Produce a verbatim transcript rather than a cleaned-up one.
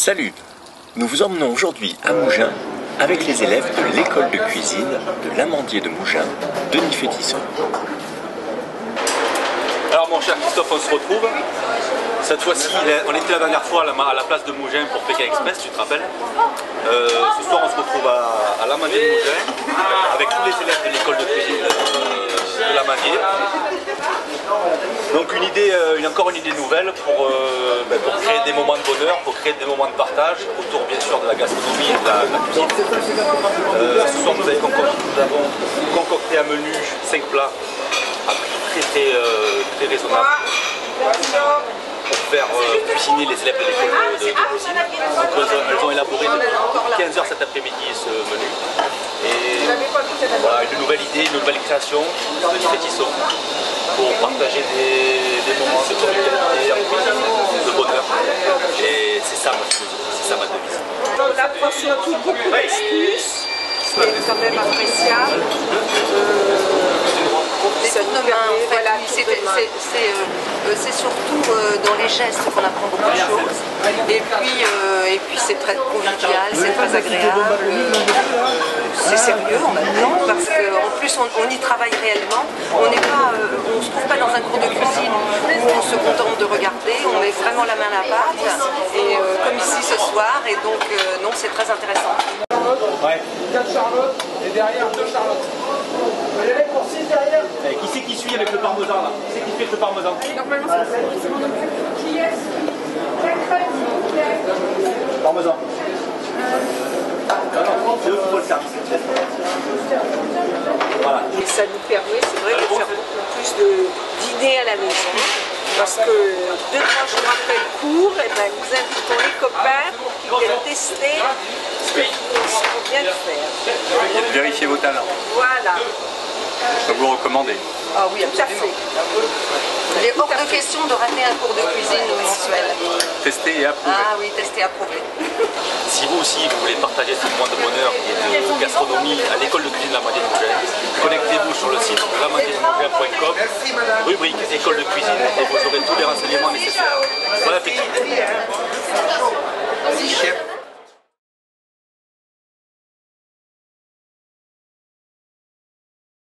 Salut, nous vous emmenons aujourd'hui à Mougins avec les élèves de l'école de cuisine de l'Amandier de Mougins, Denis Fétisson. Alors mon cher Christophe, on se retrouve. Cette fois-ci, on était la dernière fois à la place de Mougins pour Pékin Express, tu te rappelles. euh, Ce soir, on se retrouve à, à l'Amandier de Mougins avec tous les élèves de l'école de cuisine de l'Amandier. Donc une idée, une, encore une idée nouvelle pour, euh, ben pour créer des moments de bonheur, pour créer des moments de partage autour bien sûr de la gastronomie et de la, de la cuisine. Euh, ce soir nous, avez concocté, nous avons concocté un menu cinq plats à prix très très, euh, très raisonnable pour faire euh, cuisiner les élèves de l'école de, de, de cuisine. Donc elles, elles ont élaboré depuis quinze heures cet après-midi ce menu. Et voilà, une nouvelle idée, une nouvelle création de Fétisson pour partager des, des moments de convivialité, de bonheur. Et c'est ça ma philosophie, c'est ça ma devise. La portion tout beaucoup d'excuses, c'est quand même appréciable. C'est voilà, euh, surtout euh, dans les gestes qu'on apprend beaucoup de choses. Et puis, euh, et puis c'est très convivial, c'est très agréable. C'est sérieux en même temps parce qu'en plus on, on y travaille réellement. On n'est pas, euh, on se trouve pas dans un cours de cuisine où on se contente de regarder. On met vraiment la main à la pâte et euh, comme ici ce soir. Et donc euh, non, c'est très intéressant. Ouais. Quatre charlottes et derrière deux charlottes. Vous allez mettre pour six derrière. Et qui c'est qui suit avec le parmesan là? Qui c'est qui fait avec le parmesan? Normalement c'est mon occupe. Qui est-ce qui? Parmesan. Non, non, c'est eux qui font le service. Voilà. Et ça nous permet, c'est vrai, de faire beaucoup plus de dîner à la maison. Parce que deux, trois jours après le cours, et ben, nous invitons les copains pour qu'ils viennent tester ce qu'on vient de faire. Vérifiez vos talents. Voilà. Je peux vous recommander. Ah oui, tout à fait. Il est hors de question de rater un cours de cuisine mensuel. Tester et approuver. Ah oui, tester et approuver. Si vous aussi, vous voulez partager ce moment de bonheur et de gastronomie à l'école de cuisine de l'Amandier de Mougins, connectez-vous sur le site amandier tiret mougins point com, rubrique école de cuisine, et vous aurez tous les renseignements nécessaires. Bon appétit.